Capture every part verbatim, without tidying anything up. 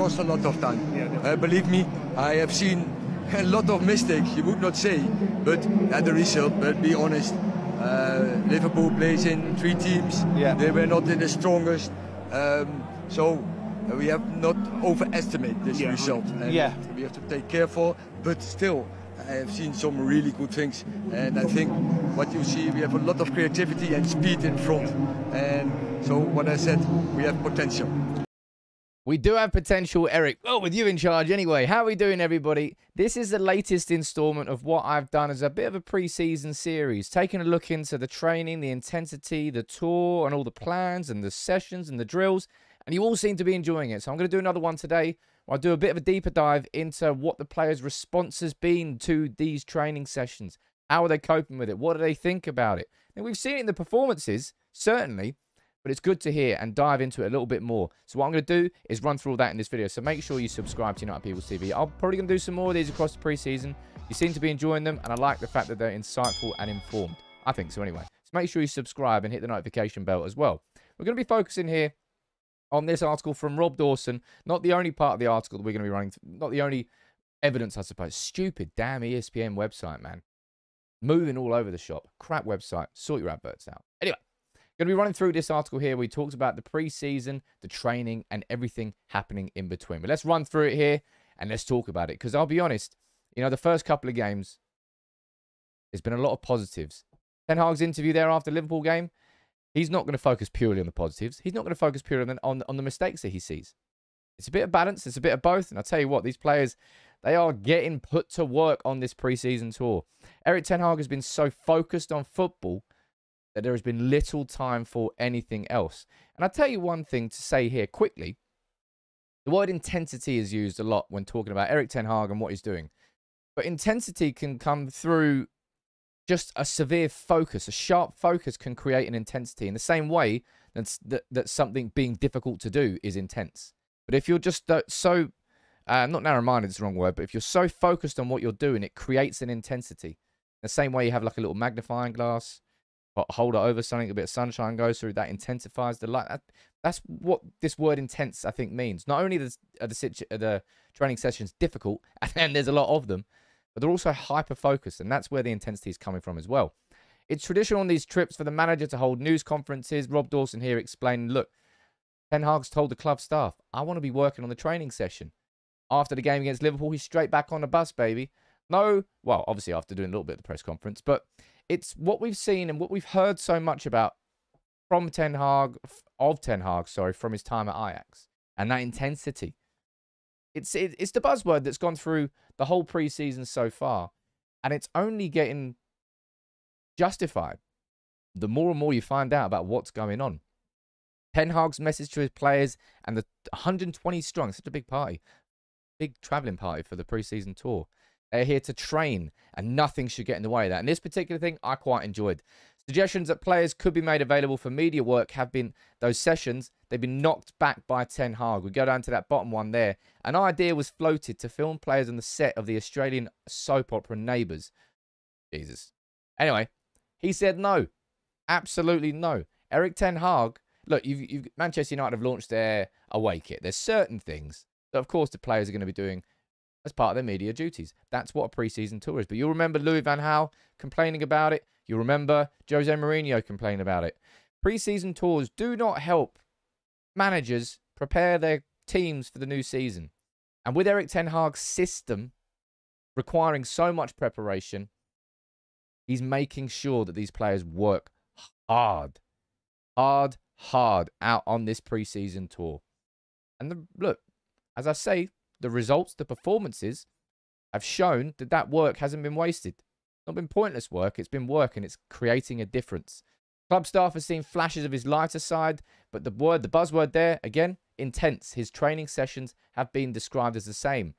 cost a lot of time. Yeah, uh, believe me, I have seen a lot of mistakes, you would not say, but at the result, but be honest, uh, Liverpool plays in three teams, yeah. They were not in the strongest, um, so we have not overestimated this yeah. result, and yeah. we have to take careful, but still, I have seen some really good things, and I think what you see, we have a lot of creativity and speed in front, and so what I said, we have potential. We do have potential, Eric. Well, with you in charge anyway. How are we doing, everybody? This is the latest installment of what I've done as a bit of a pre-season series, taking a look into the training, the intensity, the tour, and all the plans, and the sessions, and the drills, and you all seem to be enjoying it. So I'm going to do another one today. I'll do a bit of a deeper dive into what the players' response has been to these training sessions. How are they coping with it? What do they think about it? And we've seen it in the performances, certainly, but it's good to hear and dive into it a little bit more. So what I'm going to do is run through all that in this video. So make sure you subscribe to United People's T V. I'm probably going to do some more of these across the preseason. You seem to be enjoying them, and I like the fact that they're insightful and informed. I think so anyway. So make sure you subscribe and hit the notification bell as well. We're going to be focusing here on this article from Rob Dawson. Not the only part of the article that we're going to be running. Not the only evidence, I suppose. Stupid damn E S P N website, man. Moving all over the shop. Crap website. Sort your adverts out. Anyway, going to be running through this article here. We talked about the preseason, the training, and everything happening in between. But let's run through it here, and let's talk about it. Because I'll be honest, you know, the first couple of games, there's been a lot of positives. Ten Hag's interview there after the Liverpool game, he's not going to focus purely on the positives. He's not going to focus purely on, on, on the mistakes that he sees. It's a bit of balance. It's a bit of both. And I'll tell you what, these players, they are getting put to work on this preseason tour. Erik ten Hag has been so focused on football that there has been little time for anything else. And I'll tell you one thing to say here quickly. The word intensity is used a lot when talking about Erik ten Hag and what he's doing. But intensity can come through just a severe focus, a sharp focus can create an intensity in the same way that, that, that something being difficult to do is intense. But if you're just so, uh, not narrow-minded, it's the wrong word, but if you're so focused on what you're doing, it creates an intensity. The same way you have like a little magnifying glass, hold it over something, a bit of sunshine goes through, that intensifies the light. That, that's what this word intense, I think, means. Not only the, are the, situ are the training sessions difficult, and there's a lot of them, but they're also hyper-focused, and that's where the intensity is coming from as well. It's traditional on these trips for the manager to hold news conferences. Rob Dawson here explained, look, Ten Hag's told the club staff, I want to be working on the training session. After the game against Liverpool, he's straight back on the bus, baby. No, well, obviously after doing a little bit of the press conference, but it's what we've seen and what we've heard so much about from Ten Hag, of Ten Hag, sorry, from his time at Ajax, and that intensity. It's, it's the buzzword that's gone through the whole preseason so far, and it's only getting justified the more and more you find out about what's going on. Ten Hag's message to his players and the one hundred twenty strong, such a big party, big travelling party for the preseason tour. They're here to train, and nothing should get in the way of that. And this particular thing, I quite enjoyed. Suggestions that players could be made available for media work have been those sessions. They've been knocked back by Ten Hag. We go down to that bottom one there. An idea was floated to film players on the set of the Australian soap opera Neighbours. Jesus. Anyway, he said no. Absolutely no. Eric Ten Hag, look, you've, you've, Manchester United have launched their away kit. There's certain things that, of course, the players are going to be doing as part of their media duties. That's what a preseason tour is. But you'll remember Louis van Gaal complaining about it. You'll remember Jose Mourinho complaining about it. Preseason tours do not help managers prepare their teams for the new season. And with Erik ten Hag's system requiring so much preparation, he's making sure that these players work hard, hard, hard out on this preseason tour. And the, look, as I say, the results, the performances have shown that that work hasn't been wasted. It's not been pointless work. It's been work, and it's creating a difference. Club staff have seen flashes of his lighter side, but the word, the buzzword there, again, intense. His training sessions have been described as the same.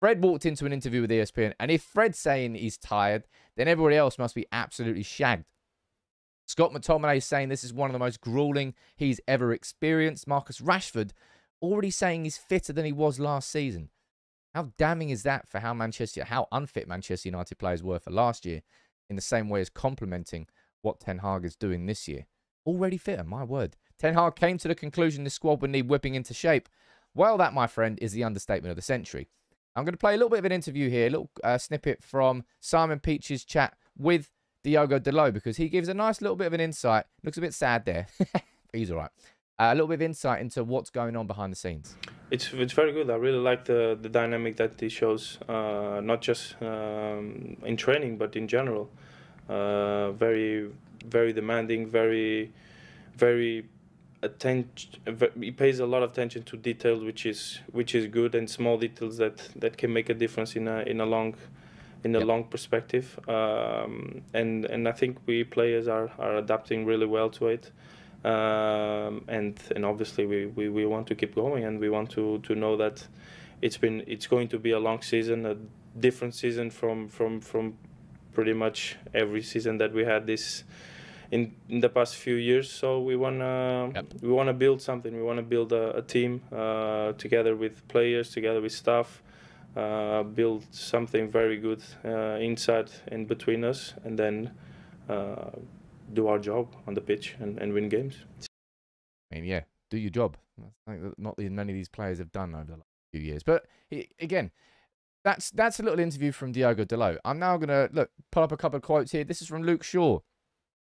Fred walked into an interview with E S P N, and if Fred's saying he's tired, then everybody else must be absolutely shagged. Scott McTominay is saying this is one of the most grueling he's ever experienced. Marcus Rashford already saying he's fitter than he was last season. How damning is that for how Manchester, how unfit Manchester United players were for last year, in the same way as complimenting what Ten Hag is doing this year. Already fitter, my word. Ten Hag came to the conclusion this squad would need whipping into shape. Well, that, my friend, is the understatement of the century. I'm going to play a little bit of an interview here, a little uh, snippet from Simon Peach's chat with Diogo Dalot, because he gives a nice little bit of an insight. Looks a bit sad there. He's all right. Uh, a little bit of insight into what's going on behind the scenes. It's it's very good. I really like the the dynamic that he shows, uh, not just um, in training but in general. Uh, very very demanding, very very attention. He pays a lot of attention to details, which is which is good, and small details that that can make a difference in a in a long in a yep. long perspective. Um, and and I think we players are are adapting really well to it. Um, and and obviously we, we, we want to keep going, and we want to, to know that it's been it's going to be a long season, a different season from from, from pretty much every season that we had this in, in the past few years. So we wanna yep. we wanna build something. We wanna build a, a team uh, together with players, together with staff, uh, build something very good uh, inside and between us, and then. Uh, do our job on the pitch and, and win games. I mean, yeah, do your job. I think that not many of these players have done over the last few years. But he, again, that's that's a little interview from Diogo Dalot. I'm now going to look pull up a couple of quotes here. This is from Luke Shaw.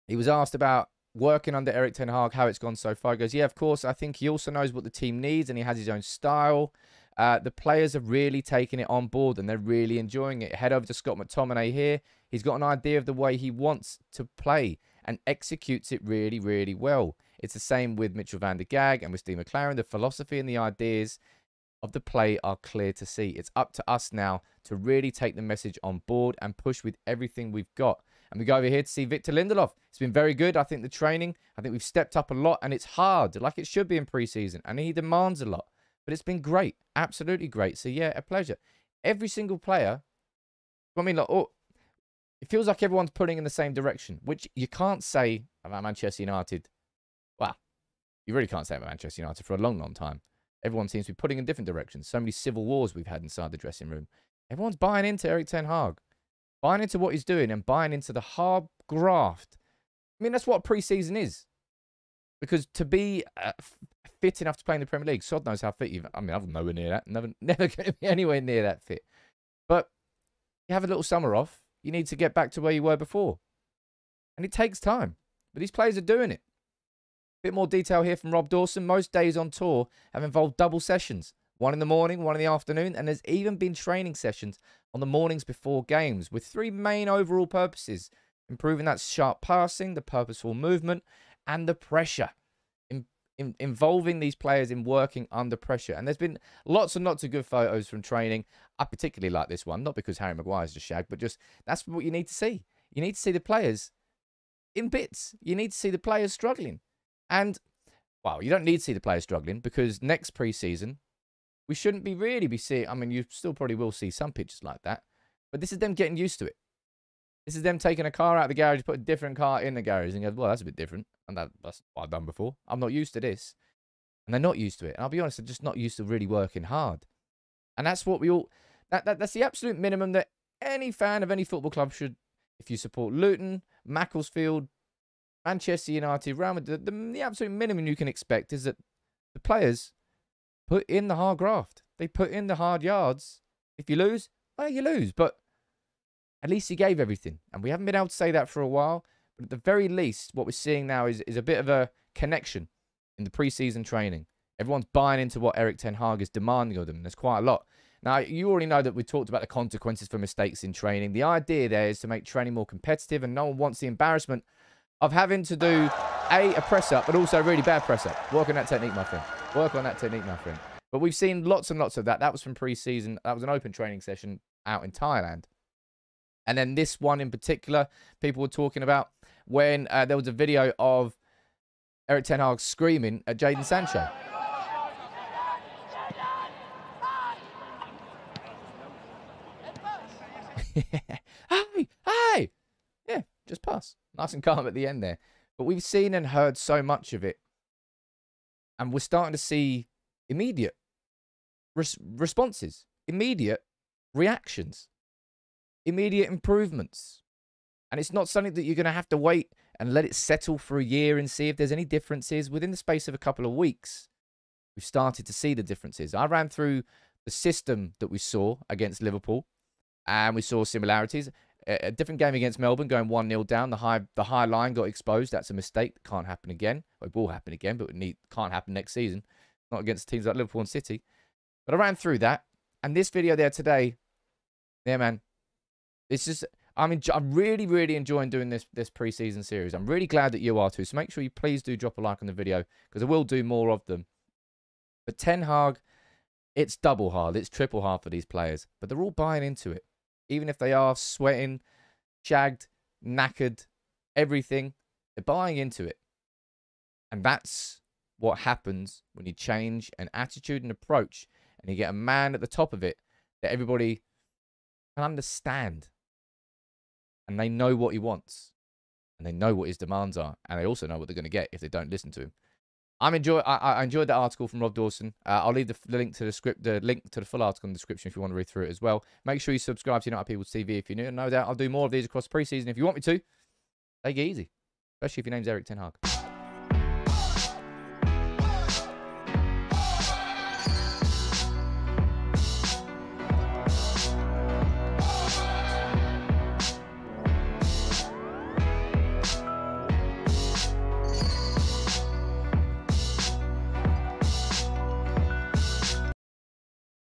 He was asked about working under Erik ten Hag, how it's gone so far. He goes, yeah, of course, I think he also knows what the team needs, and he has his own style. Uh, the players are really taking it on board, and they're really enjoying it. Head over to Scott McTominay here. He's got an idea of the way he wants to play and executes it really, really well. It's the same with Mitchell van der Gag and with Steve McLaren. The philosophy and the ideas of the play are clear to see. It's up to us now to really take the message on board and push with everything we've got. And we go over here to see Victor Lindelof. It's been very good. I think the training, I think we've stepped up a lot, and it's hard, like it should be in pre-season. And he demands a lot, but it's been great. Absolutely great. So yeah, a pleasure. Every single player, I mean, like, oh, it feels like everyone's pulling in the same direction, which you can't say about Manchester United. Well, you really can't say about Manchester United for a long, long time. Everyone seems to be pulling in different directions. So many civil wars we've had inside the dressing room. Everyone's buying into Erik ten Hag, buying into what he's doing, and buying into the hard graft. I mean, that's what pre-season is. Because to be uh, fit enough to play in the Premier League, sod knows how fit you've... I mean, I'm nowhere near that. Never, never going to be anywhere near that fit. But you have a little summer off. You need to get back to where you were before. And it takes time. But these players are doing it. A bit more detail here from Rob Dawson. Most days on tour have involved double sessions. One in the morning, one in the afternoon. And there's even been training sessions on the mornings before games, with three main overall purposes. Improving that sharp passing, the purposeful movement, and the pressure. In, in, involving these players in working under pressure. And there's been lots and lots of good photos from training. I particularly like this one, not because Harry Maguire's just shag, but just that's what you need to see. You need to see the players in bits. You need to see the players struggling. And, well, you don't need to see the players struggling, because next pre-season, we shouldn't be really be seeing, I mean, you still probably will see some pictures like that, but this is them getting used to it. This is them taking a car out of the garage, put a different car in the garage, and go, well, that's a bit different. And that, that's what I've done before. I'm not used to this. And they're not used to it. And I'll be honest, they're just not used to really working hard. And that's what we all... That, that, that's the absolute minimum that any fan of any football club should, if you support Luton, Macclesfield, Manchester United, Real Madrid, the, the, the absolute minimum you can expect is that the players put in the hard graft. They put in the hard yards. If you lose, well, you lose. But at least you gave everything. And we haven't been able to say that for a while. But at the very least, what we're seeing now is, is a bit of a connection in the pre-season training. Everyone's buying into what Erik ten Hag is demanding of them. There's quite a lot. Now, you already know that we talked about the consequences for mistakes in training. The idea there is to make training more competitive, and no one wants the embarrassment of having to do, A, a press-up, but also a really bad press-up. Work on that technique, my friend. Work on that technique, my friend. But we've seen lots and lots of that. That was from pre-season. That was an open training session out in Thailand. And then this one in particular, people were talking about when uh, there was a video of Erik ten Hag screaming at Jadon Sancho. hey, hey, yeah, just pass. Nice and calm at the end there. But we've seen and heard so much of it, and we're starting to see immediate res responses, immediate reactions, immediate improvements. And it's not something that you're going to have to wait and let it settle for a year and see if there's any differences within the space of a couple of weeks. We've started to see the differences. I ran through the system that we saw against Liverpool, and we saw similarities. A different game against Melbourne, going one nil down. The high, the high line got exposed. That's a mistake that can't happen again. It will happen again, but it need, can't happen next season. Not against teams like Liverpool and City. But I ran through that. And this video there today, yeah, man, it's just... I'm, enjoy I'm really, really enjoying doing this this pre-season series. I'm really glad that you are too. So make sure you please do drop a like on the video, because I will do more of them. But Ten Hag, it's double hard. It's triple hard for these players. But they're all buying into it. Even if they are sweating, shagged, knackered, everything, they're buying into it. And that's what happens when you change an attitude and approach and you get a man at the top of it that everybody can understand. And they know what he wants. And they know what his demands are. And they also know what they're going to get if they don't listen to him. I'm enjoy I, I enjoyed that article from Rob Dawson. Uh, I'll leave the, the link to the script, the link to the full article in the description if you want to read through it as well. Make sure you subscribe to United People's T V if you're new. And no doubt I'll do more of these across preseason if you want me to. Take it easy. Especially if your name's Erik ten Hag.